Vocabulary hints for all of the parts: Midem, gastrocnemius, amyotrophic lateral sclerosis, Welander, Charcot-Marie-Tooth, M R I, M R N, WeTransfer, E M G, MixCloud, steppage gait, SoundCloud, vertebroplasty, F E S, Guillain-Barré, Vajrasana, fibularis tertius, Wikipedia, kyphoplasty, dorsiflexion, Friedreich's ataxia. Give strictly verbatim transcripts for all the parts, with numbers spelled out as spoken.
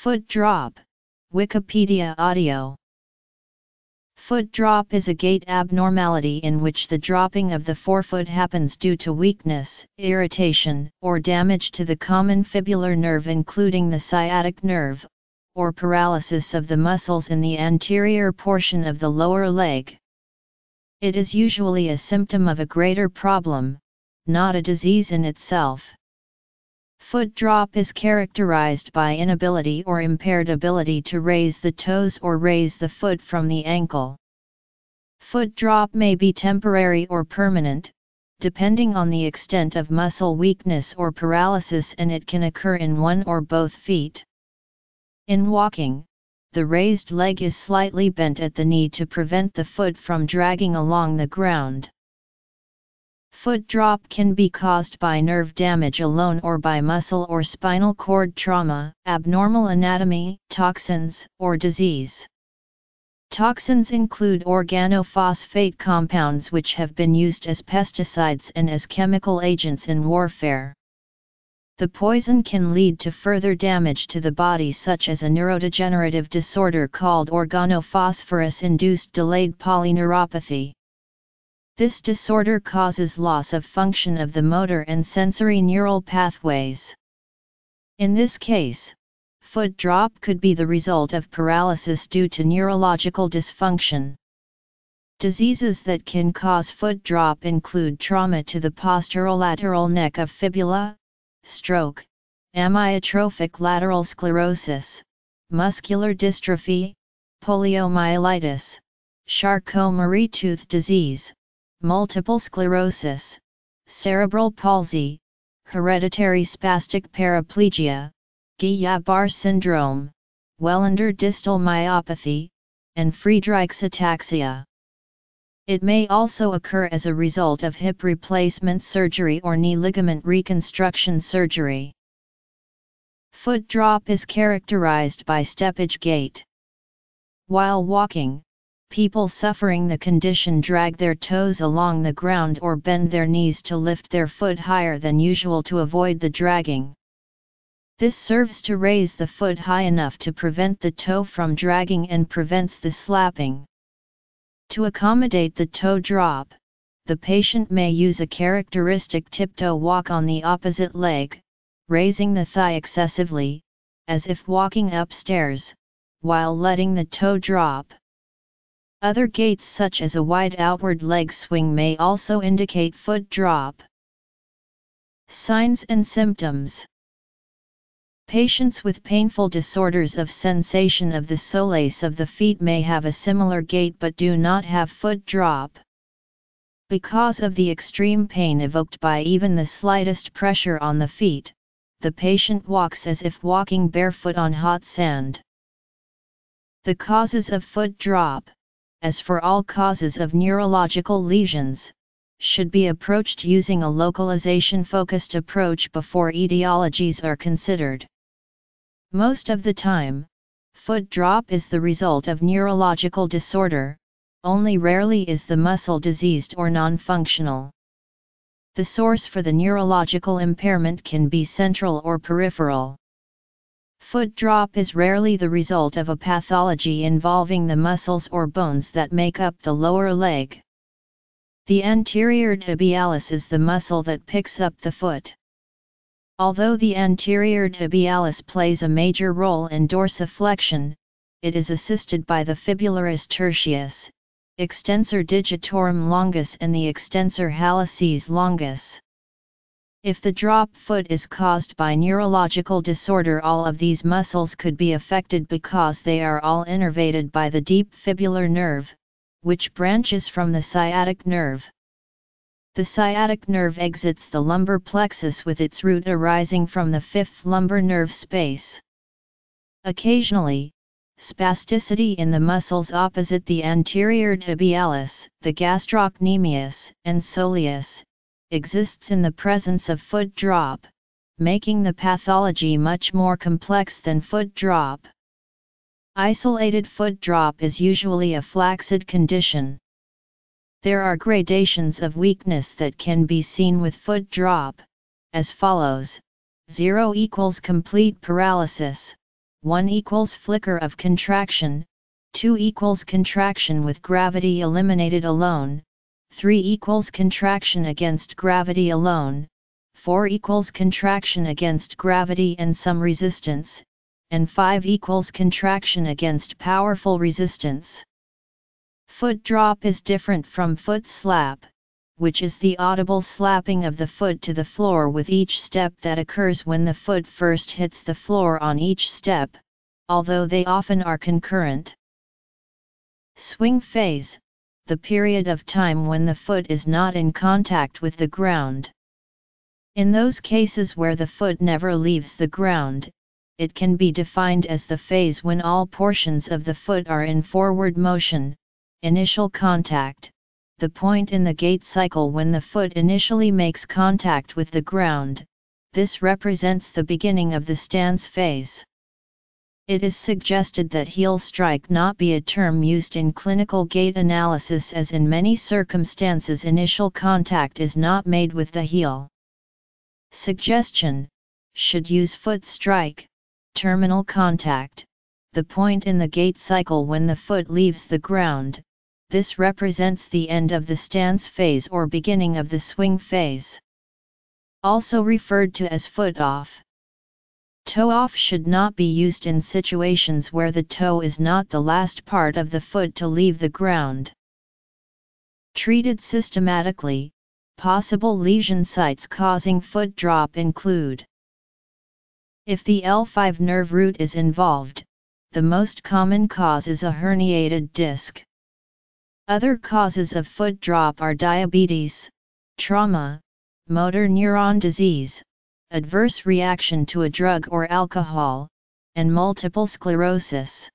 Foot drop, Wikipedia audio. Foot drop is a gait abnormality in which the dropping of the forefoot happens due to weakness, irritation, or damage to the common fibular nerve including the sciatic nerve, or paralysis of the muscles in the anterior portion of the lower leg. It is usually a symptom of a greater problem, not a disease in itself. Foot drop is characterized by inability or impaired ability to raise the toes or raise the foot from the ankle. Foot drop may be temporary or permanent, depending on the extent of muscle weakness or paralysis, and it can occur in one or both feet. In walking, the raised leg is slightly bent at the knee to prevent the foot from dragging along the ground. Foot drop can be caused by nerve damage alone or by muscle or spinal cord trauma, abnormal anatomy, toxins, or disease. Toxins include organophosphate compounds which have been used as pesticides and as chemical agents in warfare. The poison can lead to further damage to the body, such as a neurodegenerative disorder called organophosphorus-induced delayed polyneuropathy. This disorder causes loss of function of the motor and sensory neural pathways. In this case, foot drop could be the result of paralysis due to neurological dysfunction. Diseases that can cause foot drop include trauma to the posterolateral neck of fibula, stroke, amyotrophic lateral sclerosis, muscular dystrophy, poliomyelitis, Charcot-Marie-Tooth disease, multiple sclerosis, cerebral palsy, hereditary spastic paraplegia, Guillain-Barré syndrome, Welander distal myopathy, and Friedreich's ataxia. It may also occur as a result of hip replacement surgery or knee ligament reconstruction surgery. Foot drop is characterized by steppage gait. While walking, people suffering the condition drag their toes along the ground or bend their knees to lift their foot higher than usual to avoid the dragging. This serves to raise the foot high enough to prevent the toe from dragging and prevents the slapping. To accommodate the toe drop, the patient may use a characteristic tiptoe walk on the opposite leg, raising the thigh excessively, as if walking upstairs, while letting the toe drop. Other gaits such as a wide outward leg swing may also indicate foot drop. Signs and symptoms. Patients with painful disorders of sensation of the soles of the feet may have a similar gait but do not have foot drop. Because of the extreme pain evoked by even the slightest pressure on the feet, the patient walks as if walking barefoot on hot sand. The causes of foot drop, as for all causes of neurological lesions, should be approached using a localization-focused approach before etiologies are considered. Most of the time, foot drop is the result of neurological disorder, only rarely is the muscle diseased or non-functional. The source for the neurological impairment can be central or peripheral. Foot drop is rarely the result of a pathology involving the muscles or bones that make up the lower leg. The anterior tibialis is the muscle that picks up the foot. Although the anterior tibialis plays a major role in dorsiflexion, it is assisted by the fibularis tertius, extensor digitorum longus and the extensor hallucis longus. If the drop foot is caused by neurological disorder, all of these muscles could be affected because they are all innervated by the deep fibular nerve, which branches from the sciatic nerve. The sciatic nerve exits the lumbar plexus with its root arising from the fifth lumbar nerve space. Occasionally, spasticity in the muscles opposite the anterior tibialis, the gastrocnemius, and soleus, exists in the presence of foot drop, making the pathology much more complex than foot drop. Isolated foot drop is usually a flaccid condition. There are gradations of weakness that can be seen with foot drop, as follows: zero equals complete paralysis, one equals flicker of contraction, two equals contraction with gravity eliminated alone, three equals contraction against gravity alone, four equals contraction against gravity and some resistance, and five equals contraction against powerful resistance. Foot drop is different from foot slap, which is the audible slapping of the foot to the floor with each step that occurs when the foot first hits the floor on each step, although they often are concurrent. Swing phase, the period of time when the foot is not in contact with the ground. In those cases where the foot never leaves the ground, it can be defined as the phase when all portions of the foot are in forward motion, initial contact, the point in the gait cycle when the foot initially makes contact with the ground. This represents the beginning of the stance phase. It is suggested that heel strike not be a term used in clinical gait analysis, as in many circumstances initial contact is not made with the heel. Suggestion: should use foot strike, terminal contact, the point in the gait cycle when the foot leaves the ground. This represents the end of the stance phase or beginning of the swing phase. Also referred to as foot off. Toe off should not be used in situations where the toe is not the last part of the foot to leave the ground. Treated systematically, possible lesion sites causing foot drop include: if the L five nerve root is involved, the most common cause is a herniated disc. Other causes of foot drop are diabetes, trauma, motor neuron disease, adverse reaction to a drug or alcohol, and multiple sclerosis.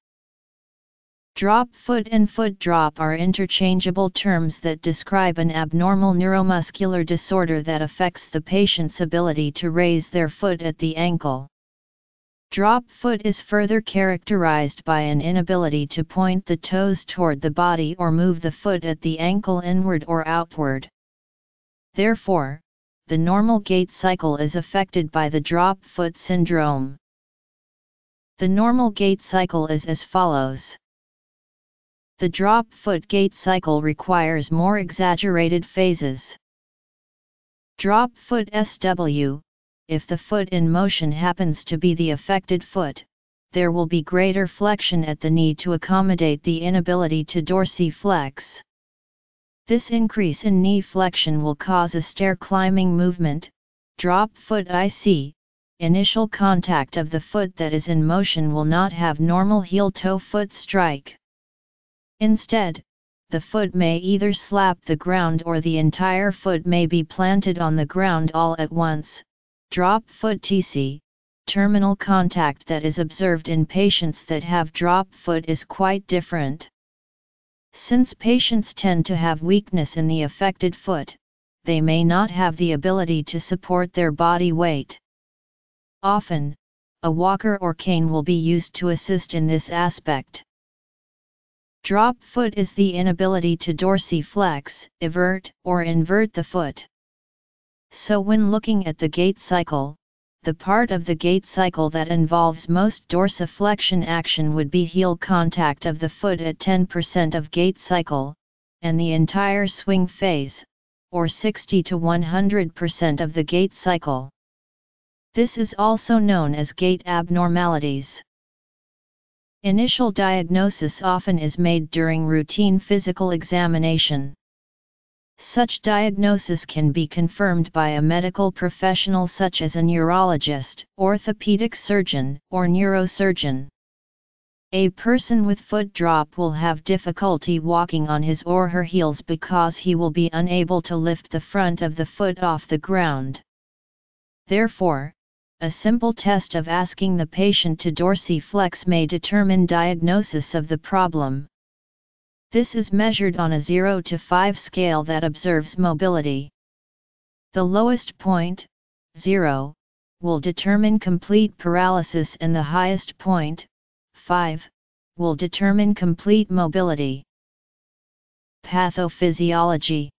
Drop foot and foot drop are interchangeable terms that describe an abnormal neuromuscular disorder that affects the patient's ability to raise their foot at the ankle. Drop foot is further characterized by an inability to point the toes toward the body or move the foot at the ankle inward or outward. Therefore, the normal gait cycle is affected by the drop foot syndrome. The normal gait cycle is as follows. The drop foot gait cycle requires more exaggerated phases. Drop foot S W: if the foot in motion happens to be the affected foot, there will be greater flexion at the knee to accommodate the inability to dorsiflex. This increase in knee flexion will cause a stair-climbing movement. Drop foot I C: initial contact of the foot that is in motion will not have normal heel-toe foot strike. Instead, the foot may either slap the ground or the entire foot may be planted on the ground all at once. Drop foot T C: terminal contact that is observed in patients that have drop foot is quite different. Since patients tend to have weakness in the affected foot, they may not have the ability to support their body weight. Often, a walker or cane will be used to assist in this aspect. Drop foot is the inability to dorsiflex, evert, or invert the foot. So when looking at the gait cycle, the part of the gait cycle that involves most dorsiflexion action would be heel contact of the foot at ten percent of gait cycle, and the entire swing phase, or sixty to one hundred percent of the gait cycle. This is also known as gait abnormalities. Initial diagnosis often is made during routine physical examination. Such diagnosis can be confirmed by a medical professional such as a neurologist, orthopedic surgeon, or neurosurgeon. A person with foot drop will have difficulty walking on his or her heels because he will be unable to lift the front of the foot off the ground. Therefore, a simple test of asking the patient to dorsiflex may determine diagnosis of the problem. This is measured on a zero to five scale that observes mobility. The lowest point, zero, will determine complete paralysis, and the highest point, five, will determine complete mobility. Pathophysiology.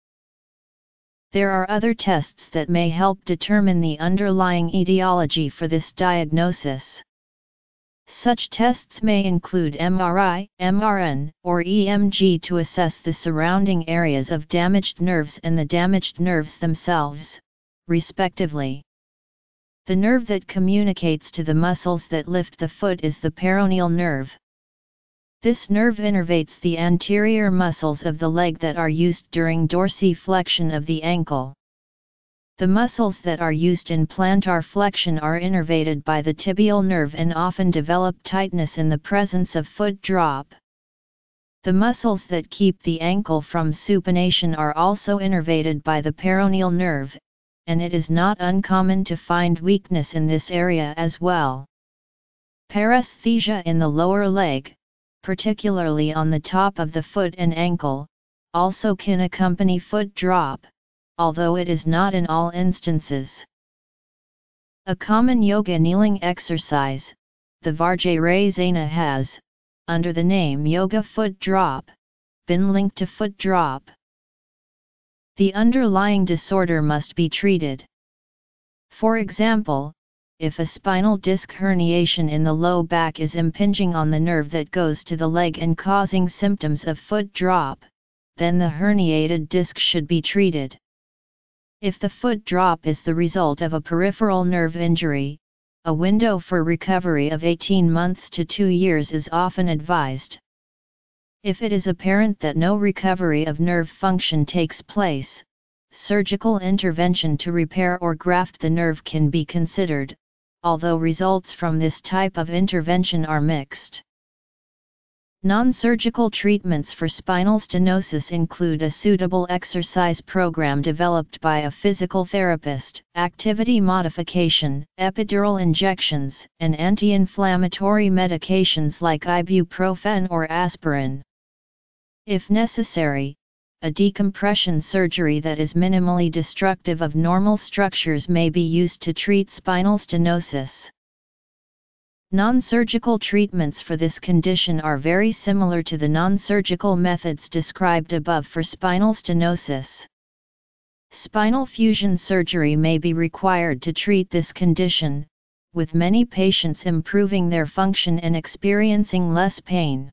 There are other tests that may help determine the underlying etiology for this diagnosis. Such tests may include M R I, M R N, or E M G to assess the surrounding areas of damaged nerves and the damaged nerves themselves, respectively. The nerve that communicates to the muscles that lift the foot is the peroneal nerve. This nerve innervates the anterior muscles of the leg that are used during dorsiflexion of the ankle. The muscles that are used in plantar flexion are innervated by the tibial nerve and often develop tightness in the presence of foot drop. The muscles that keep the ankle from supination are also innervated by the peroneal nerve, and it is not uncommon to find weakness in this area as well. Paresthesia in the lower leg, particularly on the top of the foot and ankle, also can accompany foot drop, although it is not in all instances. A common yoga kneeling exercise, the Vajrasana, has, under the name yoga foot drop, been linked to foot drop. The underlying disorder must be treated. For example, if a spinal disc herniation in the low back is impinging on the nerve that goes to the leg and causing symptoms of foot drop, then the herniated disc should be treated. If the foot drop is the result of a peripheral nerve injury, a window for recovery of eighteen months to two years is often advised. If it is apparent that no recovery of nerve function takes place, surgical intervention to repair or graft the nerve can be considered, although results from this type of intervention are mixed. Non-surgical treatments for spinal stenosis include a suitable exercise program developed by a physical therapist, activity modification, epidural injections, and anti-inflammatory medications like ibuprofen or aspirin. If necessary, a decompression surgery that is minimally destructive of normal structures may be used to treat spinal stenosis. Non-surgical treatments for this condition are very similar to the non-surgical methods described above for spinal stenosis. Spinal fusion surgery may be required to treat this condition, with many patients improving their function and experiencing less pain.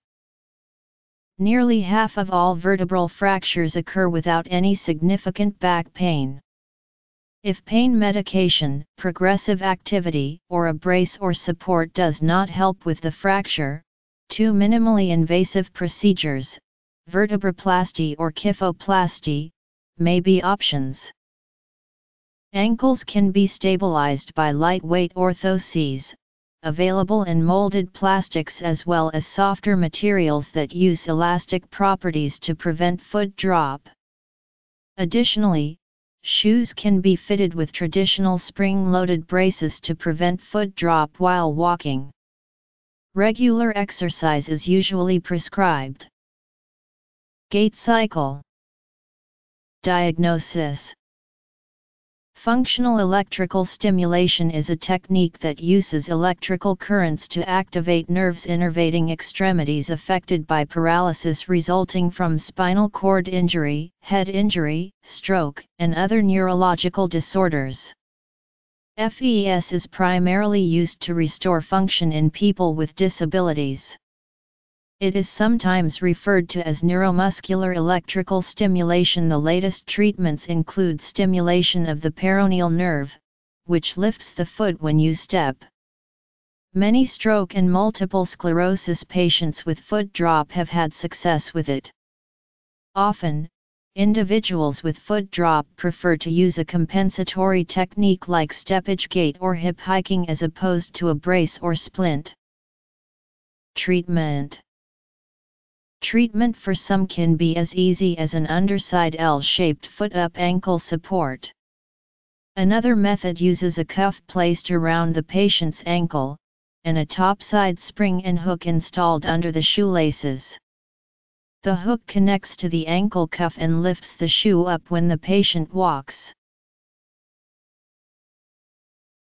Nearly half of all vertebral fractures occur without any significant back pain. If pain medication, progressive activity, or a brace or support does not help with the fracture, two minimally invasive procedures, vertebroplasty or kyphoplasty, may be options. Ankles can be stabilized by lightweight orthoses, available in molded plastics as well as softer materials that use elastic properties to prevent foot drop. Additionally, shoes can be fitted with traditional spring-loaded braces to prevent foot drop while walking. Regular exercise is usually prescribed. Gait cycle. Diagnosis. Functional electrical stimulation is a technique that uses electrical currents to activate nerves innervating extremities affected by paralysis resulting from spinal cord injury, head injury, stroke, and other neurological disorders. F E S is primarily used to restore function in people with disabilities. It is sometimes referred to as neuromuscular electrical stimulation. The latest treatments include stimulation of the peroneal nerve, which lifts the foot when you step. Many stroke and multiple sclerosis patients with foot drop have had success with it. Often, individuals with foot drop prefer to use a compensatory technique like steppage gait or hip hiking as opposed to a brace or splint. Treatment. Treatment for some can be as easy as an underside L-shaped foot-up ankle support. Another method uses a cuff placed around the patient's ankle, and a topside spring and hook installed under the shoelaces. The hook connects to the ankle cuff and lifts the shoe up when the patient walks.